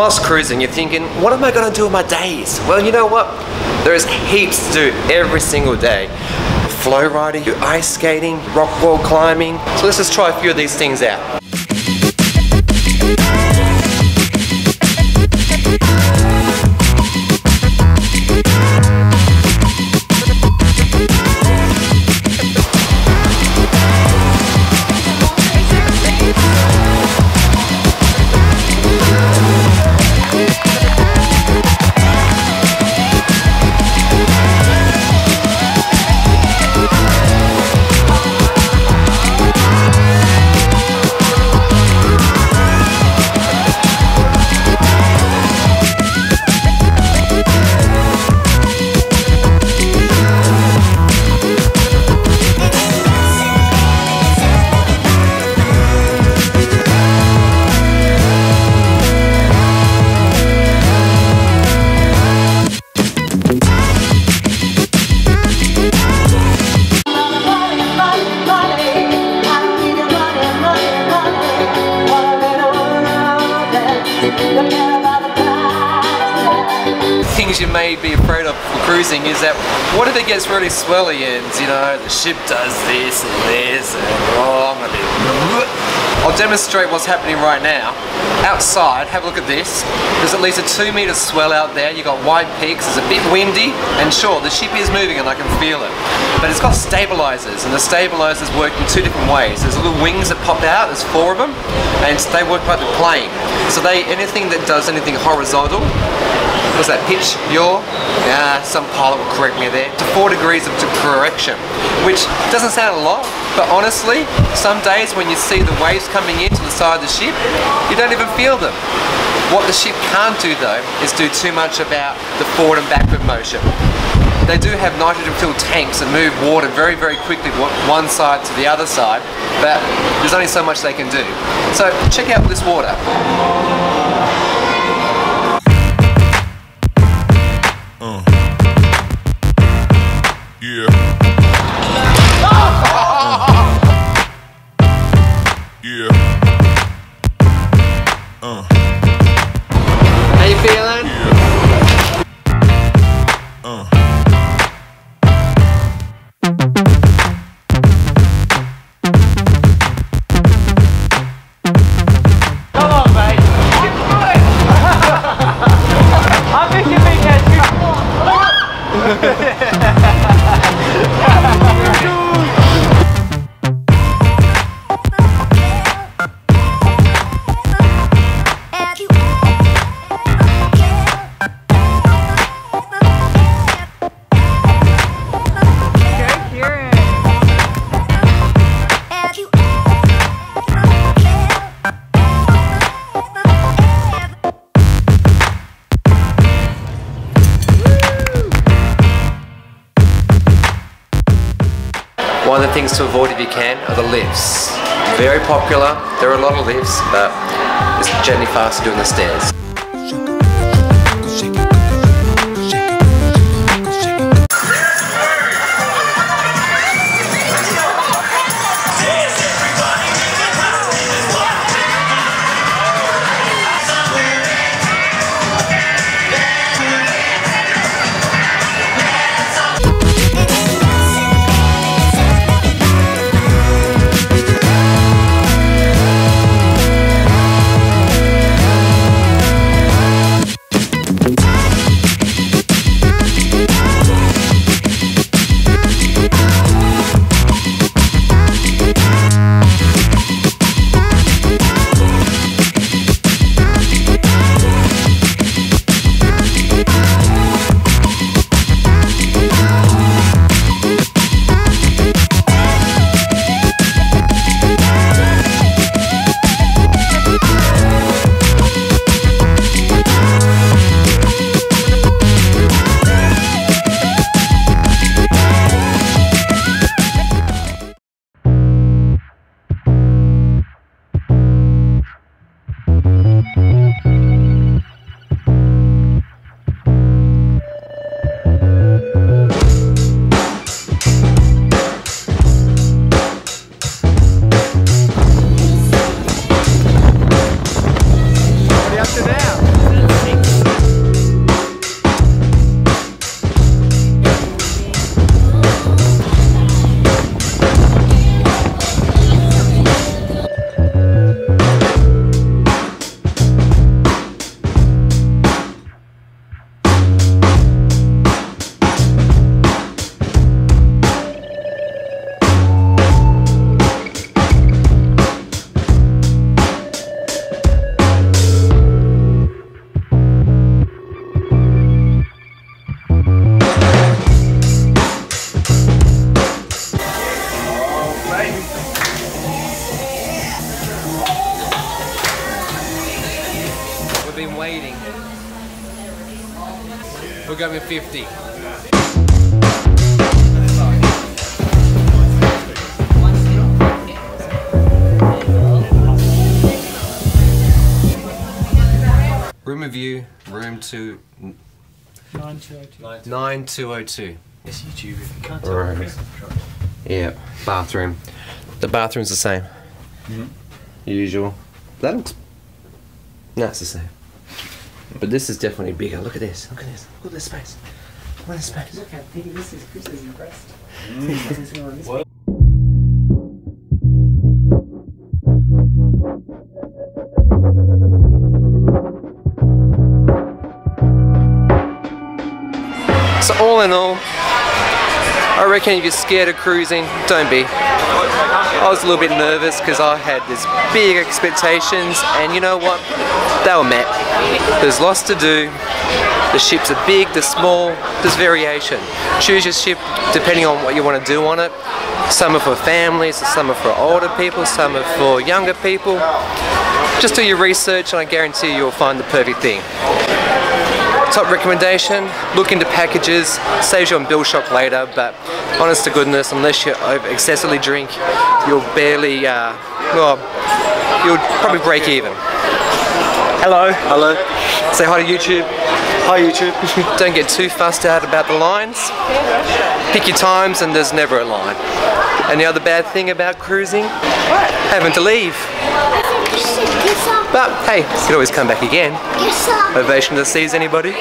Whilst cruising, you're thinking, what am I going to do with my days? Well, you know what? There is heaps to do every single day. Flow riding, you're ice skating, rock wall climbing. So let's just try a few of these things out. Things you may be afraid of for cruising is that, what if it gets really swirly and, you know, the ship does this and this and oh, I'm gonna be... I'll demonstrate what's happening right now. Outside, have a look at this. There's at least a 2 meter swell out there. You've got wide peaks, it's a bit windy, and sure, the ship is moving and I can feel it. But it's got stabilizers, and the stabilizers work in 2 different ways. There's little wings that pop out, there's 4 of them, and they work like the plane. So they, anything that does anything horizontal, was that pitch, yaw? Yeah, some pilot will correct me there. To 4 degrees of correction, which doesn't sound a lot, but honestly, some days when you see the waves coming into the side of the ship, you don't even feel them. What the ship can't do though, is do too much about the forward and backward motion. They do have nitrogen-filled tanks that move water very, very quickly from one side to the other side, but there's only so much they can do. So check out this water. How you feeling? Yeah. Come on, mate. Keep going. I think you can catch you. One of the things to avoid if you can are the lifts. Very popular, there are a lot of lifts, but it's generally faster doing the stairs. 50. Room of view, room 2... 9202. 9202. Yes, YouTube, if you can't tell right. Yeah, bathroom. The bathroom's the same. Mm-hmm. Usual. That looks... No, it's the same. But this is definitely bigger. Look at this. Look at this. Look at this space. Look at this space. Look how big this is. Chris is impressed. Mm. So all in all, I reckon if you're scared of cruising, don't be. I was a little bit nervous because I had these big expectations, and you know what? They were met. There's lots to do. The ships are big, they're small, there's variation. Choose your ship depending on what you want to do on it. Some are for families, some are for older people, some are for younger people. Just do your research and I guarantee you'll find the perfect thing. Top recommendation, look into packages, saves you on bill shock later, but honest to goodness, unless you excessively drink, you'll barely, well, you'll probably break even. Hello. Hello. Say hi to YouTube. Hi YouTube. Don't get too fussed out about the lines. Pick your times and there's never a line. And the other bad thing about cruising, having to leave. But hey, you could always come back again. Ovation to seize anybody.